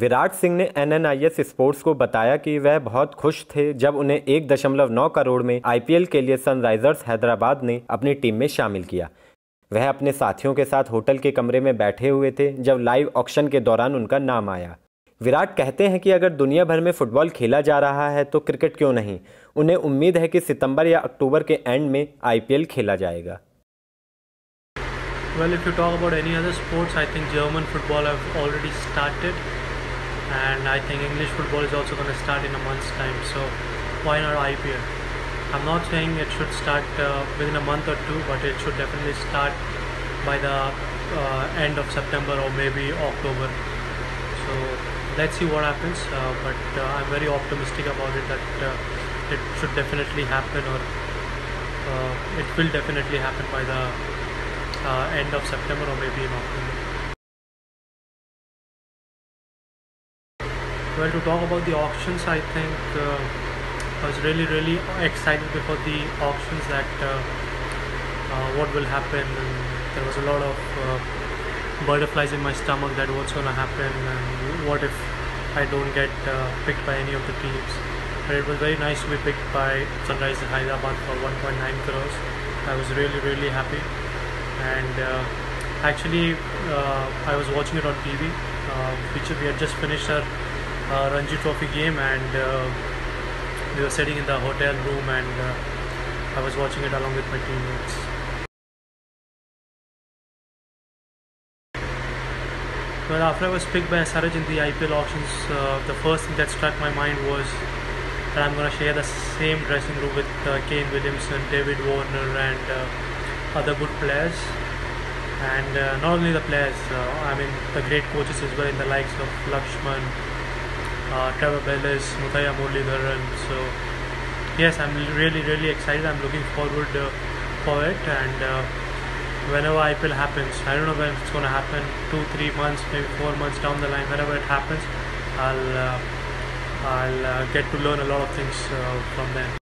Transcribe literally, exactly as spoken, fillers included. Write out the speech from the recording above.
विराट सिंह ने N N I S sports को बताया कि वह बहुत खुश थे जब उन्हें एक दशमलव नौ करोड़ में आई पी एल के लिए सनराइजर्स हैदराबाद ने अपनी टीम में शामिल किया। वह अपने साथियों के साथ होटल के कमरे में बैठे हुए थे जब लाइव ऑक्शन के दौरान उनका नाम आया। विराट कहते हैं कि अगर दुनिया भर में फुटबॉल खेला जा रहा है तो क्रिकेट क्यों नहीं। उन्हें उम्मीद है कि सितंबर या अक्टूबर के एंड में आई पी एल खेला जाएगा। Well, if you talk about any other sports, I think German football have already started, and I think English football is also going to start in a month's time. So why not I P L? I'm not saying it should start uh, within a month or two, but it should definitely start by the uh, end of September or maybe October. So let's see what happens. Uh, but uh, I'm very optimistic about it that uh, it should definitely happen, or uh, it will definitely happen by the Uh, end of September or maybe in October. Well, to talk about the auctions, I think uh, I was really, really excited before the auctions that uh, uh, what will happen. And there was a lot of uh, butterflies in my stomach that what's going to happen and what if I don't get uh, picked by any of the teams. But it was very nice to be picked by Sunrisers Hyderabad for one point nine crores. I was really, really happy. And uh, actually, uh, I was watching it on T V. Uh, which we had just finished our uh, Ranji Trophy game, and uh, we were sitting in the hotel room, and uh, I was watching it along with my teammates. Well, after I was picked by S R H in the I P L auctions, uh, the first thing that struck my mind was that I'm going to share the same dressing room with uh, Kane Williamson, David Warner, and. Uh, other good players, and uh, not only the players, uh, I mean the great coaches as well, in the likes of Lakshman, uh, Trevor Bell, Muthaya Molly Dharan. So yes, I'm really really excited. I'm looking forward uh, for it, and uh, whenever I P L happens, I don't know when it's going to happen, two three months, maybe four months down the line, whenever it happens, I'll uh, I'll uh, get to learn a lot of things uh, from them.